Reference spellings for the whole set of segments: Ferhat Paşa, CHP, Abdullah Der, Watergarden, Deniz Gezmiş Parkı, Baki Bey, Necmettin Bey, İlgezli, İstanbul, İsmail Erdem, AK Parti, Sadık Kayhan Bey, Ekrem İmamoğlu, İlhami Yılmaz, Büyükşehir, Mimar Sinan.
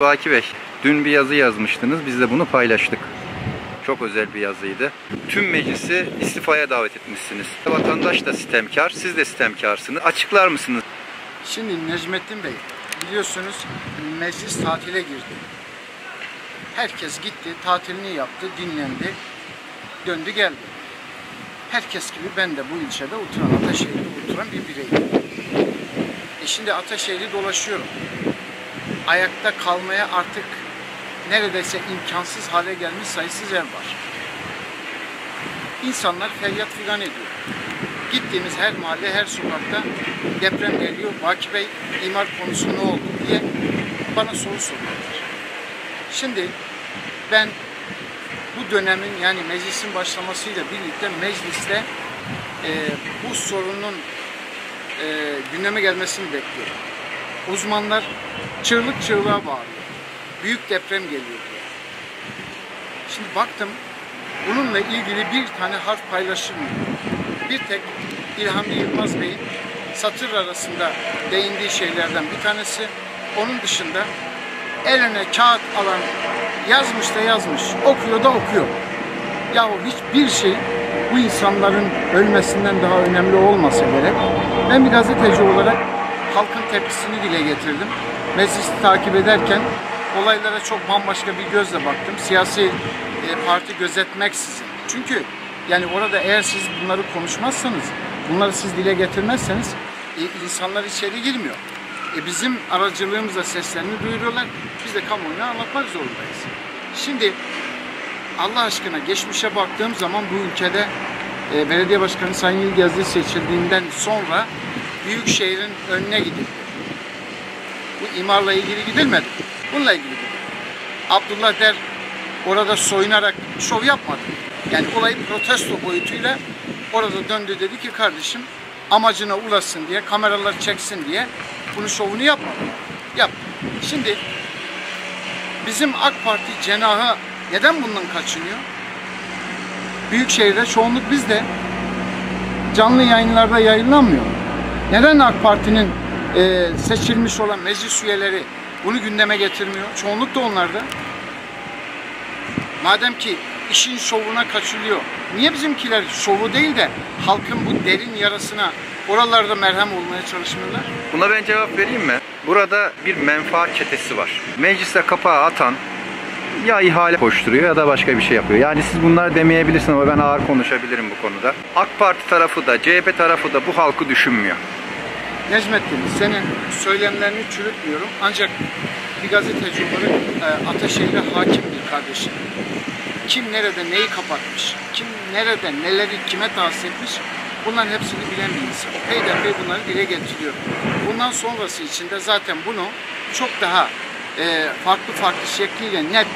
Baki Bey, dün bir yazı yazmıştınız, biz de bunu paylaştık. Çok özel bir yazıydı. Tüm meclisi istifaya davet etmişsiniz. Vatandaş da sitemkar, siz de sitemkarsınız. Açıklar mısınız? Şimdi Necmettin Bey, biliyorsunuz meclis tatile girdi. Herkes gitti, tatilini yaptı, dinlendi, döndü geldi. Herkes gibi ben de bu ilçede oturan, Ataşehir'de oturan bir bireyim. Şimdi Ataşehir'i dolaşıyorum. Ayakta kalmaya artık neredeyse imkansız hale gelmiş sayısız ev var. İnsanlar feryat figan ediyor. Gittiğimiz her mahalle, her sokakta deprem geliyor. Baki Bey, imar konusu ne oldu diye bana soru soruyorlar. Şimdi ben bu dönemin, yani meclisin başlamasıyla birlikte mecliste bu sorunun gündeme gelmesini bekliyorum. Uzmanlar çığlık çığlığa bağırıyor. Büyük deprem geliyor diye. Şimdi baktım, bununla ilgili bir tane harf paylaşılmıyor. Bir tek İlhami Yılmaz Bey'in satır arasında değindiği şeylerden bir tanesi. Onun dışında eline kağıt alan yazmış da yazmış, okuyor da okuyor. Yahu hiçbir şey bu insanların ölmesinden daha önemli olmasa gerek. Ben bir gazeteci olarak halkın tepkisini dile getirdim. Meclisi takip ederken olaylara çok bambaşka bir gözle baktım. Siyasi parti gözetmeksizin. Çünkü yani orada eğer siz bunları konuşmazsanız, bunları siz dile getirmezseniz insanlar içeri girmiyor. Bizim aracılığımızla seslerini duyuruyorlar. Biz de kamuoyuna anlatmak zorundayız. Şimdi Allah aşkına geçmişe baktığım zaman bu ülkede belediye başkanı Sayın İlgezli seçildiğinden sonra Büyükşehir'in önüne gidildi. Bu imarla ilgili gidilmedi. Bununla ilgili gidildi. Abdullah Der orada soyunarak şov yapmadı. Yani olayı protesto boyutuyla orada döndü, dedi ki kardeşim amacına ulaşsın diye, kameralar çeksin diye bunun şovunu yapmadı. Şimdi bizim AK Parti cenahı neden bundan kaçınıyor? Büyükşehir'de çoğunluk bizde, canlı yayınlarda yayınlanmıyor. Neden AK Parti'nin seçilmiş olan meclis üyeleri bunu gündeme getirmiyor? Çoğunluk da onlarda. Madem ki işin şovuna kaçılıyor, niye bizimkiler şovu değil de halkın bu derin yarasına, oralarda merhem olmaya çalışmıyorlar? Buna ben cevap vereyim mi? Burada bir menfaat çetesi var. Meclise kapağı atan ya ihale koşturuyor ya da başka bir şey yapıyor. Yani siz bunlar demeyebilirsiniz ama ben ağır konuşabilirim bu konuda. AK Parti tarafı da CHP tarafı da bu halkı düşünmüyor. Necmettin, senin söylemlerini çürütmüyorum. Ancak bir gazeteci olarak Ataşehir'e hakim bir kardeşim. Kim nerede neyi kapatmış, kim nerede neleri kime tahsis etmiş, bunların hepsini bilen bir insan. Peyderpey bunları dile getiriyor. Bundan sonrası için de zaten bunu çok daha farklı farklı şekliyle net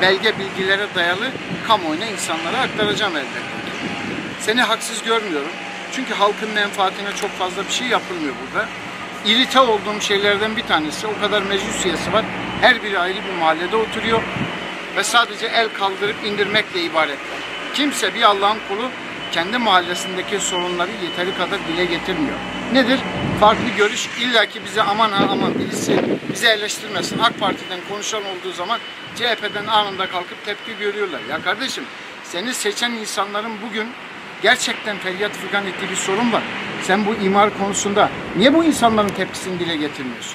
belge bilgilere dayalı kamuoyuna, insanlara aktaracağım elbette. Seni haksız görmüyorum. Çünkü halkın menfaatine çok fazla bir şey yapılmıyor burada. İrite olduğum şeylerden bir tanesi, o kadar meclis üyesi var. Her biri ayrı bir mahallede oturuyor ve sadece el kaldırıp indirmekle ibaretler. Kimse, bir Allah'ın kulu, kendi mahallesindeki sorunları yeteri kadar dile getirmiyor. Nedir? Farklı görüş, illa ki bize aman ha aman birisi bizi eleştirmesin. AK Parti'den konuşan olduğu zaman CHP'den anında kalkıp tepki görüyorlar. Ya kardeşim, seni seçen insanların bugün gerçekten feryat figan ettiği bir sorun var. Sen bu imar konusunda niye bu insanların tepkisini dile getirmiyorsun?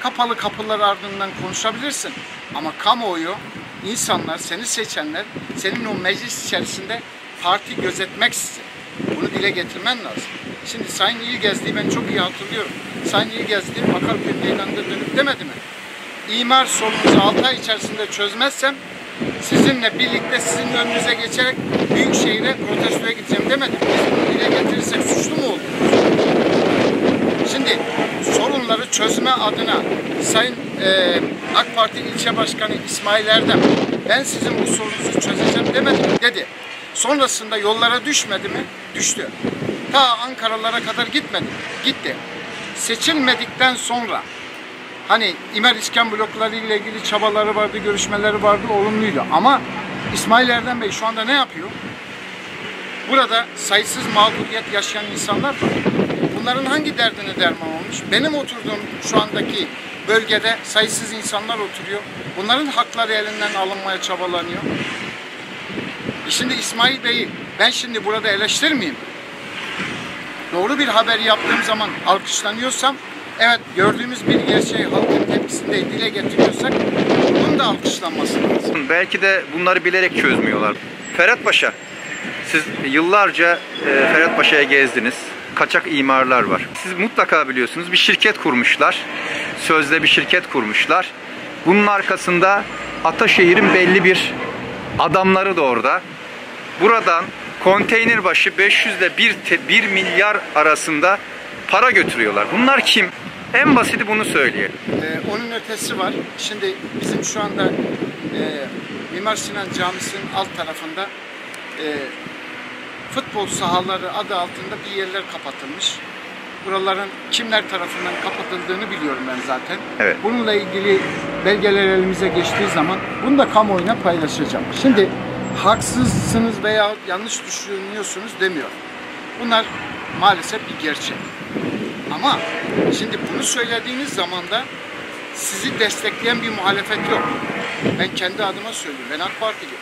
Kapalı kapılar ardından konuşabilirsin ama kamuoyu, insanlar, seni seçenler, senin o meclis içerisinde parti gözetmeksizin bunu dile getirmen lazım. Şimdi Sayın İlgezli'yi ben çok iyi hatırlıyorum. Sayın İlgezli Bakarköy meydanında dönüp demedi mi? İmar sorununuzu 6 ay içerisinde çözmezsem sizinle birlikte sizin önünüze geçerek Büyükşehir'e protestoya gideceğim demedi mi? Biz bunu dile getirirsek suçlu mu olduk? Şimdi sorunları çözme adına Sayın AK Parti İlçe Başkanı İsmail Erdem, ben sizin bu sorununuzu çözeceğim demedi mi? Dedi. Sonrasında yollara düşmedi mi? Düştü. Ta Ankaralara kadar gitmedi mi? Gitti. Seçilmedikten sonra hani İmer İskan blokları ile ilgili çabaları vardı, görüşmeleri vardı, olumluydu. Ama İsmail Erdem Bey şu anda ne yapıyor? Burada sayısız mağduriyet yaşayan insanlar var. Bunların hangi derdine derman olmuş? Benim oturduğum şu andaki bölgede sayısız insanlar oturuyor. Bunların hakları elinden alınmaya çabalanıyor. Şimdi İsmail Bey'i ben şimdi burada eleştirmeyeyim. Doğru bir haber yaptığım zaman alkışlanıyorsam, evet, gördüğümüz bir gerçeği halkın tepkisinde dile getiriyorsak bunun da alkışlanması lazım. Belki de bunları bilerek çözmüyorlar. Ferhat Paşa, siz yıllarca Ferhat Paşa'ya gezdiniz. Kaçak imarlar var. Siz mutlaka biliyorsunuz, bir şirket kurmuşlar. Sözde bir şirket kurmuşlar. Bunun arkasında Ataşehir'in belli bir adamları da orada. Buradan konteyner başı 500 ile 1 milyar arasında para götürüyorlar. Bunlar kim? En basiti bunu söyleyelim. Onun ötesi var. Şimdi bizim şu anda Mimar Sinan Camisi'nin alt tarafında futbol sahaları adı altında bir yerler kapatılmış. Buraların kimler tarafından kapatıldığını biliyorum ben zaten. Evet. Bununla ilgili belgeler elimize geçtiği zaman bunu da kamuoyuna paylaşacağım. Şimdi haksızsınız veya yanlış düşünüyorsunuz demiyorum. Bunlar maalesef bir gerçek. Ama şimdi bunu söylediğiniz zaman da sizi destekleyen bir muhalefet yok. Ben kendi adıma söylüyorum. Ben AK Partiliyim.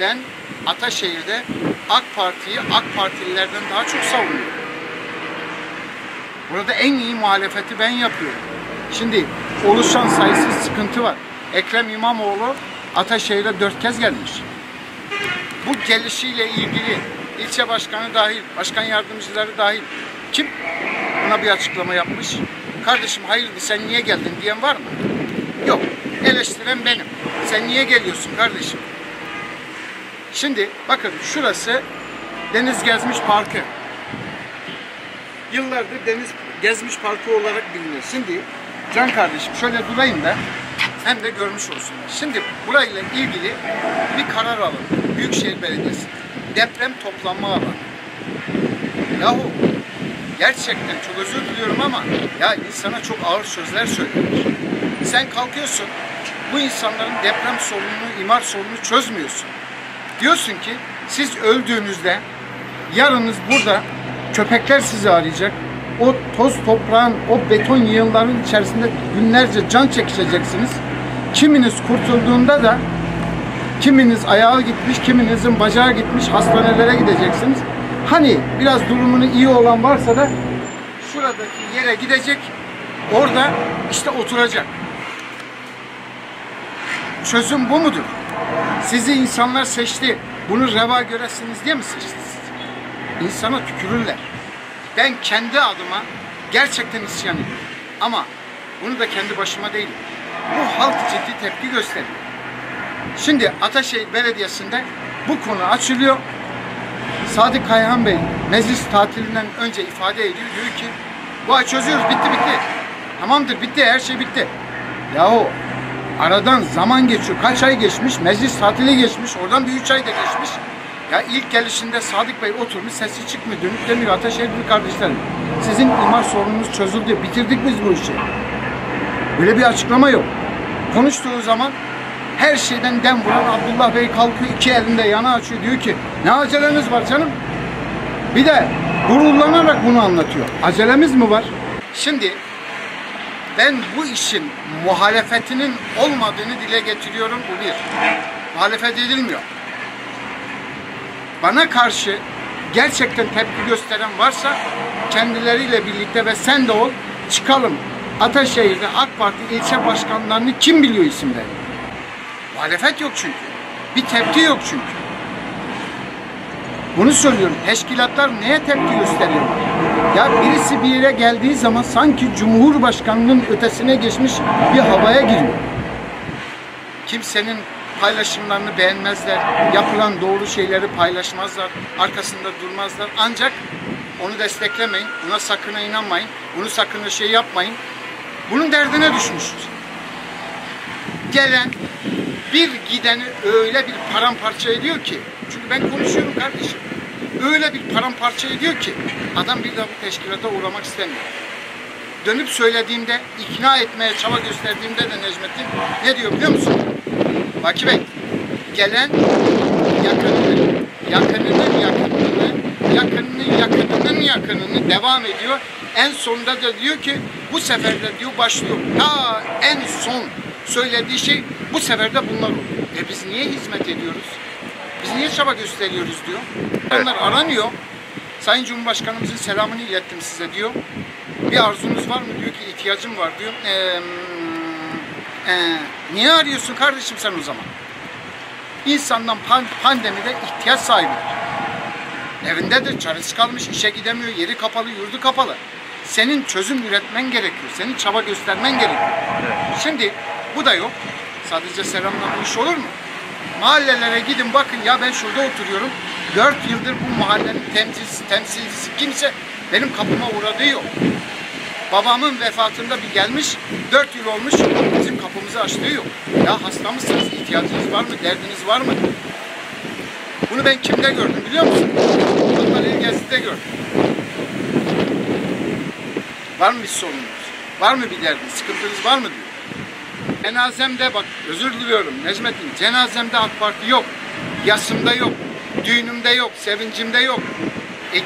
Ben Ataşehir'de AK Parti'yi AK Partililerden daha çok savunuyorum. Burada en iyi muhalefeti ben yapıyorum. Şimdi oluşan sayısız sıkıntı var. Ekrem İmamoğlu Ataşehir'e 4 kez gelmiş. Bu gelişiyle ilgili ilçe başkanı dahil, başkan yardımcıları dahil kim buna bir açıklama yapmış? Kardeşim hayırdır sen niye geldin diyen var mı? Yok. Eleştiren benim. Sen niye geliyorsun kardeşim? Şimdi bakın, şurası Deniz Gezmiş Parkı. Yıllardır Deniz Gezmiş Parkı olarak biliniyor. Şimdi Can kardeşim şöyle durayım da hem de görmüş olsunlar. Şimdi burayla ilgili bir karar alın. Büyükşehir Belediyesi. Deprem toplanma alanı. Yahu gerçekten çok özür diliyorum ama ya insana çok ağır sözler söylüyorlar. Sen kalkıyorsun bu insanların deprem sorununu, imar sorununu çözmüyorsun. Diyorsun ki siz öldüğünüzde yarınız burada köpekler sizi arayacak. O toz toprağın, o beton yığınlarının içerisinde günlerce can çekişeceksiniz. Kiminiz kurtulduğunda da kiminiz ayağa gitmiş, kiminizin bacağı gitmiş hastanelere gideceksiniz. Hani biraz durumunu iyi olan varsa da şuradaki yere gidecek, orada işte oturacak. Çözüm bu mudur? Sizi insanlar seçti, bunu reva göresiniz diye mi seçtiniz? İnsana tükürürler. Ben kendi adıma gerçekten isyan ediyorum. Ama bunu da kendi başıma değil. Bu halk ciddi tepki gösteriyor. Şimdi Ataşehir Belediyesi'nde bu konu açılıyor. Sadık Kayhan Bey meclis tatilinden önce ifade ediyor. Diyor ki bu çözüyoruz, bitti. Tamamdır, bitti, her şey bitti. Yahu aradan zaman geçiyor. Kaç ay geçmiş? Meclis tatili geçmiş. Oradan bir 3 ay da geçmiş. Ya ilk gelişinde Sadık Bey oturmuş, sesi çıkmıyor, dönüp demiyor. Ataşehir'li kardeşlerim, sizin imar sorununuz çözüldü. Bitirdik biz bu işi. Böyle bir açıklama yok. Konuştuğu zaman her şeyden dem vuran Abdullah Bey kalkıyor, iki elinde yana açıyor. Diyor ki ne aceleniz var canım? Bir de gururlanarak bunu anlatıyor. Acelemiz mi var? Şimdi ben bu işin muhalefetinin olmadığını dile getiriyorum. Bu bir. Muhalefet edilmiyor. Bana karşı gerçekten tepki gösteren varsa kendileriyle birlikte ve sen de ol çıkalım. Ataşehir'de AK Parti ilçe başkanlarını kim biliyor isimleri? Muhalefet yok çünkü. Bir tepki yok çünkü. Bunu söylüyorum. Teşkilatlar neye tepki gösteriyor? Ya birisi bir yere geldiği zaman sanki Cumhurbaşkanı'nın ötesine geçmiş bir havaya giriyor. Kimsenin paylaşımlarını beğenmezler, yapılan doğru şeyleri paylaşmazlar, arkasında durmazlar. Ancak onu desteklemeyin, buna sakına inanmayın, bunu sakına şey yapmayın. Bunun derdine düşmüşüz. Gelen bir gideni öyle bir paramparça ediyor ki, çünkü ben konuşuyorum kardeşim, öyle bir paramparça ediyor ki adam bir daha bu teşkilata uğramak istemiyor. Dönüp söylediğimde, ikna etmeye çaba gösterdiğimde de Necmettin ne diyor biliyor musun? Baki Bey, gelen yakınının yakınını devam ediyor. En sonunda da diyor ki bu sefer de diyor başlıyor. Ta en son söylediği şey bu sefer de bunlar oluyor. E biz niye hizmet ediyoruz? Biz niye çaba gösteriyoruz diyor. Onlar aranıyor. Sayın Cumhurbaşkanımızın selamını ilettim size diyor. Bir arzunuz var mı diyor ki ihtiyacım var diyor. Niye arıyorsun kardeşim sen o zaman? İnsandan pandemide ihtiyaç sahibi. Evindedir, çaresi kalmış, işe gidemiyor, yeri kapalı, yurdu kapalı. Senin çözüm üretmen gerekiyor, senin çaba göstermen gerekiyor. Şimdi bu da yok. Sadece selamla bu iş olur mu? Mahallelere gidin bakın ya, ben şurada oturuyorum. 4 yıldır bu mahallenin temsilcisi kimse benim kapıma uğradığı yok. Babamın vefatında bir gelmiş, 4 yıl olmuş, bizim kapımızı açtığı yok. Ya hasta mısınız, ihtiyacınız var mı, derdiniz var mı? Bunu ben kimde gördüm biliyor musun? Bunlar ilgisi'de gördüm. Var mı bir sorununuz? Var mı bir derdiniz, sıkıntınız var mı diyor. Cenazemde bak, özür diliyorum Necmettin, cenazemde AK Parti yok. Yasımda yok, düğünümde yok, sevincimde yok.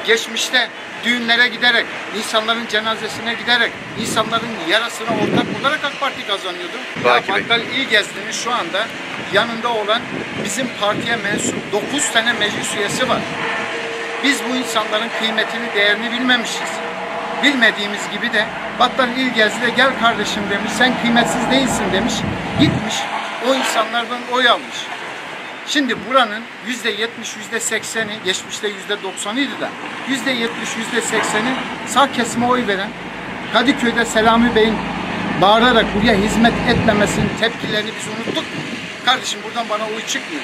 Geçmişte düğünlere giderek, insanların cenazesine giderek, insanların yarasına ortak olarak AK Parti kazanıyordu. Bakkal İlgezli'nin şu anda yanında olan bizim partiye mensup 9 tane meclis üyesi var. Biz bu insanların kıymetini, değerini bilmemişiz. Bilmediğimiz gibi de Bakkal İlgezli'ye gel kardeşim demiş, sen kıymetsiz değilsin demiş. Gitmiş, o insanlardan oy almış. Şimdi buranın %70, %80'i, geçmişte %90'ıydı da, %70, %80'i sağ kesime oy veren, Kadıköy'de Selami Bey'in bağırarak buraya hizmet etmemesinin tepkilerini biz unuttuk. Kardeşim buradan bana oy çıkmıyor.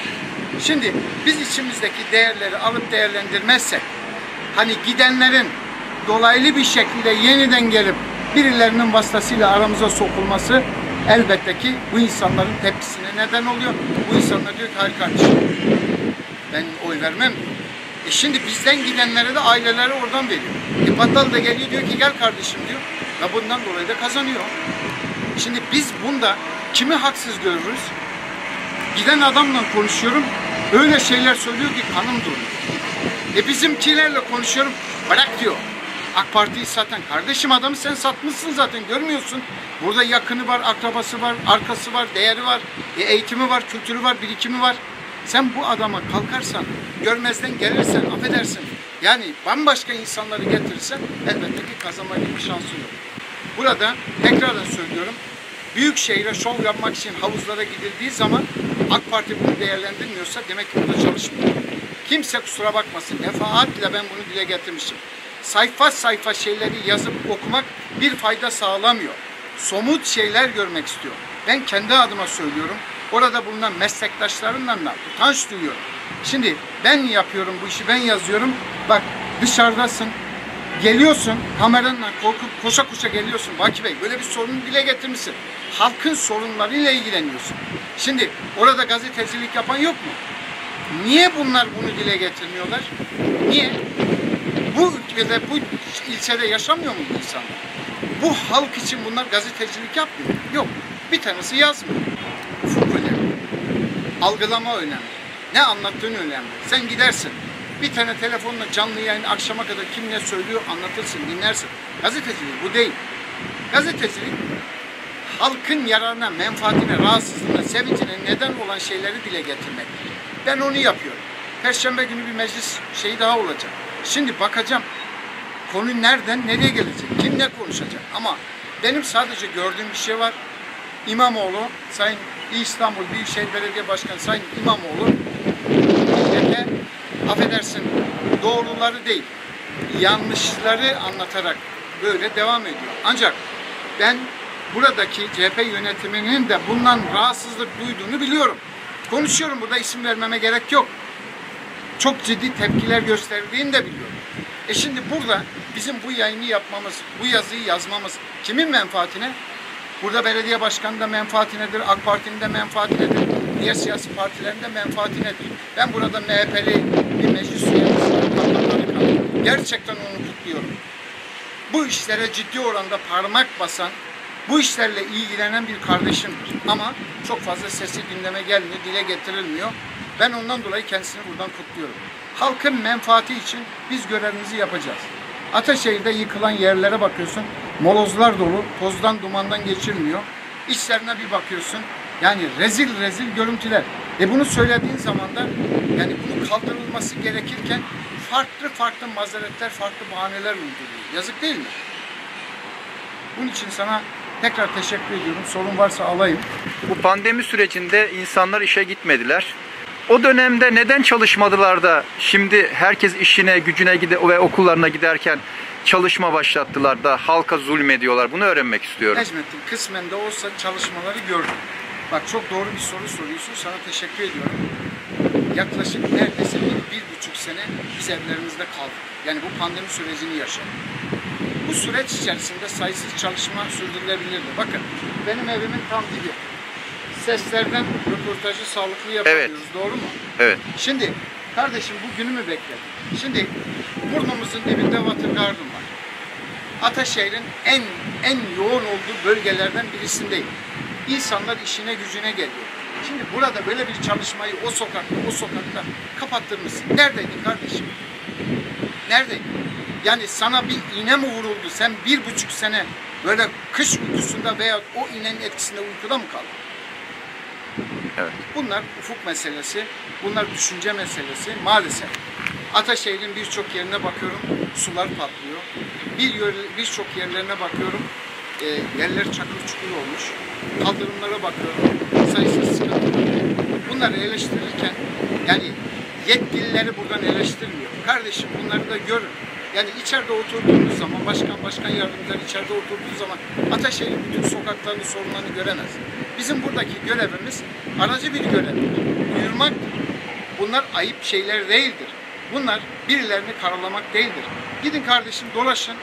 Şimdi biz içimizdeki değerleri alıp değerlendirmezsek, hani gidenlerin dolaylı bir şekilde yeniden gelip birilerinin vasıtasıyla aramıza sokulması, elbette ki bu insanların tepkisine neden oluyor. Bu insanlar diyor ki hayır kardeşim ben oy vermem. Şimdi bizden gidenlere de aileleri oradan veriyor. Battal da geliyor diyor ki gel kardeşim diyor. Ve bundan dolayı da kazanıyor. Şimdi biz bunda kimi haksız görürüz? Giden adamla konuşuyorum. Öyle şeyler söylüyor ki kanım duruyor. Bizimkilerle konuşuyorum. Bırak diyor. AK Parti'yi satan kardeşim, adamı sen satmışsın zaten, görmüyorsun. Burada yakını var, akrabası var, arkası var, değeri var, eğitimi var, kültürü var, birikimi var. Sen bu adama kalkarsan, görmezden gelirsen, affedersin. Yani bambaşka insanları getirirsen elbette ki kazanma gibi şansın yok. Burada tekrardan söylüyorum. Büyükşehir'e şov yapmak için havuzlara gidildiği zaman AK Parti bunu değerlendirmiyorsa demek ki burada çalışmıyor. Kimse kusura bakmasın. Defaatle ben bunu dile getirmişim. Sayfa sayfa şeyleri yazıp okumak bir fayda sağlamıyor. Somut şeyler görmek istiyor. Ben kendi adıma söylüyorum. Orada bulunan meslektaşlarımla utanç duyuyorum. Şimdi ben yapıyorum bu işi, ben yazıyorum. Bak dışarıdasın, geliyorsun, kameranla korkup koşa koşa geliyorsun. Baki Bey böyle bir sorunu dile getirmişsin. Halkın sorunlarıyla ilgileniyorsun. Şimdi orada gazetecilik yapan yok mu? Niye bunlar bunu dile getirmiyorlar? Niye? Bu ülkede, bu ilçede yaşamıyor mu bu insanlar? Bu halk için bunlar gazetecilik yapmıyor. Yok. Bir tanesi yazmıyor. Ufuk önemli. Algılama önemli. Ne anlattığın önemli. Sen gidersin. Bir tane telefonla canlı yayın akşama kadar kim ne söylüyor anlatırsın, dinlersin. Gazetecilik bu değil. Gazetecilik halkın yararına, menfaatine, rahatsızlığına, sevincine neden olan şeyleri dile getirmek. Ben onu yapıyorum. Perşembe günü bir meclis şeyi daha olacak. Şimdi bakacağım konu nereden nereye gelecek, kim ne konuşacak, ama benim sadece gördüğüm bir şey var. İmamoğlu, Sayın İstanbul Büyükşehir Belediye Başkanı Sayın İmamoğlu, millete affedersin doğruları değil yanlışları anlatarak böyle devam ediyor. Ancak ben buradaki CHP yönetiminin de bundan rahatsızlık duyduğunu biliyorum. Konuşuyorum burada, isim vermeme gerek yok. Çok ciddi tepkiler gösterdiğini de biliyorum. Şimdi burada bizim bu yayını yapmamız, bu yazıyı yazmamız kimin menfaatine? Burada belediye başkanı da menfaatinedir, AK Parti'nin de menfaatinedir, diğer siyasi partilerin de menfaatinedir. Ben burada MHP'li bir meclis üyesi, gerçekten onu kutluyorum. Bu işlere ciddi oranda parmak basan, bu işlerle ilgilenen bir kardeşimdir. Ama çok fazla sesi gündeme gelmiyor, dile getirilmiyor. Ben ondan dolayı kendisini buradan kutluyorum. Halkın menfaati için biz görevimizi yapacağız. Ataşehir'de yıkılan yerlere bakıyorsun. molozlar dolu, tozdan dumandan geçilmiyor. İşlerine bir bakıyorsun, yani rezil rezil görüntüler. Bunu söylediğin zaman da yani bunun kaldırılması gerekirken farklı farklı mazeretler, farklı bahaneler uyduruyor. Yazık değil mi? Bunun için sana tekrar teşekkür ediyorum. Sorun varsa alayım. Bu pandemi sürecinde insanlar işe gitmediler. O dönemde neden çalışmadılar da şimdi herkes işine, gücüne ve okullarına giderken çalışma başlattılar da halka zulmediyorlar? Bunu öğrenmek istiyorum. Necmettin, kısmen de olsa çalışmaları gördüm. Bak, çok doğru bir soru soruyorsun. Sana teşekkür ediyorum. Yaklaşık neredeyse bir buçuk sene biz evlerimizde kaldık. Yani bu pandemi sürecini yaşadık. Bu süreç içerisinde sayısız çalışma sürdürülebilirdi. Bakın, benim evimin tam dibi. Seslerden röportajı sağlıklı yapıyoruz, evet. Doğru mu? Evet. Şimdi kardeşim, bu günü mü bekledim? Şimdi burnumuzun dibinde Watergarden var. Ataşehir'in en yoğun olduğu bölgelerden birisindeyim. İnsanlar işine gücüne geliyor. Şimdi burada böyle bir çalışmayı o sokakta, o sokakta kapattırmışsın. Neredeydin kardeşim? Neredeydin? Yani sana bir iğne mi vuruldu? Sen bir buçuk sene böyle kış uykusunda veya o iğnenin etkisinde uykuda mı kaldın? Evet. Bunlar ufuk meselesi, bunlar düşünce meselesi maalesef. Ataşehir'in birçok yerine bakıyorum, sular patlıyor. Birçok yerlerine bakıyorum, yerler çakır çukur olmuş. Kaldırımlara bakıyorum, sayısız sıkıntı. Bunları eleştirirken yani yetkilileri buradan eleştirmiyor. Kardeşim, bunları da görün. Yani içeride oturduğunuz zaman, başkan yardımcıları içeride oturduğu zaman Ataşehir'in bütün sokaklarını, sorunlarını göremez. Bizim buradaki görevimiz aracı bir görev. Uyurmak, bunlar ayıp şeyler değildir. Bunlar birilerini karalamak değildir. Gidin kardeşim, dolaşın.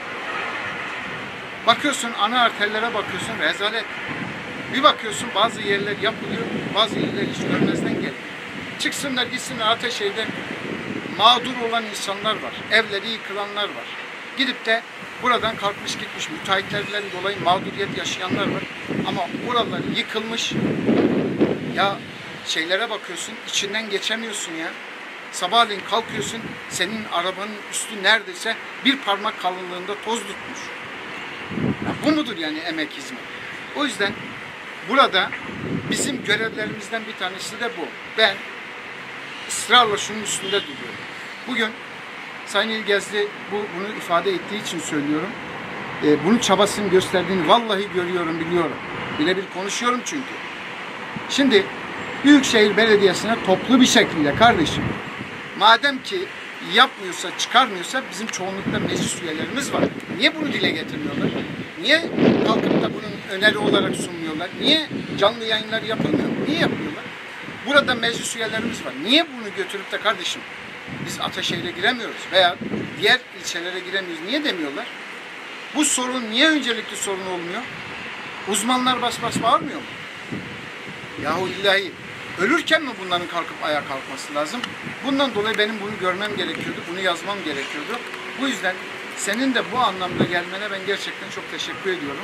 Bakıyorsun, ana arterlere bakıyorsun, rezalet. Bir bakıyorsun bazı yerler yapılıyor, bazı yerler hiç görmezden geliyor. Çıksınlar gitsinler, Ataşehir'de mağdur olan insanlar var, evleri yıkılanlar var. Gidip de buradan kalkmış gitmiş müteahhitlerden dolayı mağduriyet yaşayanlar var. Ama buralar yıkılmış. Ya şeylere bakıyorsun, içinden geçemiyorsun ya. Sabahleyin kalkıyorsun, senin arabanın üstü neredeyse bir parmak kalınlığında toz tutmuş. Ya bu mudur yani emek, hizmet? O yüzden burada bizim görevlerimizden bir tanesi de bu. Ben ısrarla şunun üstünde duruyorum. Bugün Sayın İlgezli bunu ifade ettiği için söylüyorum. Bunun çabasını gösterdiğini vallahi görüyorum, biliyorum. Birebir konuşuyorum çünkü. Şimdi Büyükşehir Belediyesi'ne toplu bir şekilde kardeşim, madem ki yapmıyorsa, çıkarmıyorsa bizim çoğunlukla meclis üyelerimiz var. Niye bunu dile getirmiyorlar? Niye kalkıp da bunun öneri olarak sunmuyorlar? Niye canlı yayınlar yapılmıyor? Niye yapmıyorlar? Burada meclis üyelerimiz var. Niye bunu götürüp de kardeşim biz Ataşehir'e giremiyoruz veya diğer ilçelere giremiyoruz, niye demiyorlar? Bu sorun niye öncelikli sorun olmuyor? Uzmanlar bas bas bağırmıyor mu? Yahu ilahi, ölürken mi bunların kalkıp ayağa kalkması lazım? Bundan dolayı benim bunu görmem gerekiyordu, bunu yazmam gerekiyordu. Bu yüzden senin de bu anlamda gelmene ben gerçekten çok teşekkür ediyorum.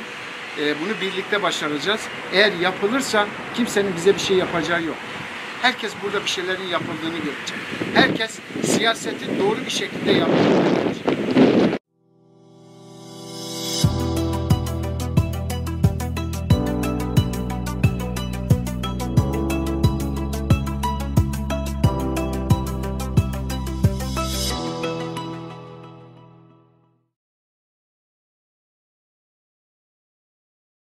Bunu birlikte başaracağız. Eğer yapılırsa kimsenin bize bir şey yapacağı yok. Herkes burada bir şeylerin yapıldığını görecek. Herkes siyasetin doğru bir şekilde yapıldığını görecek.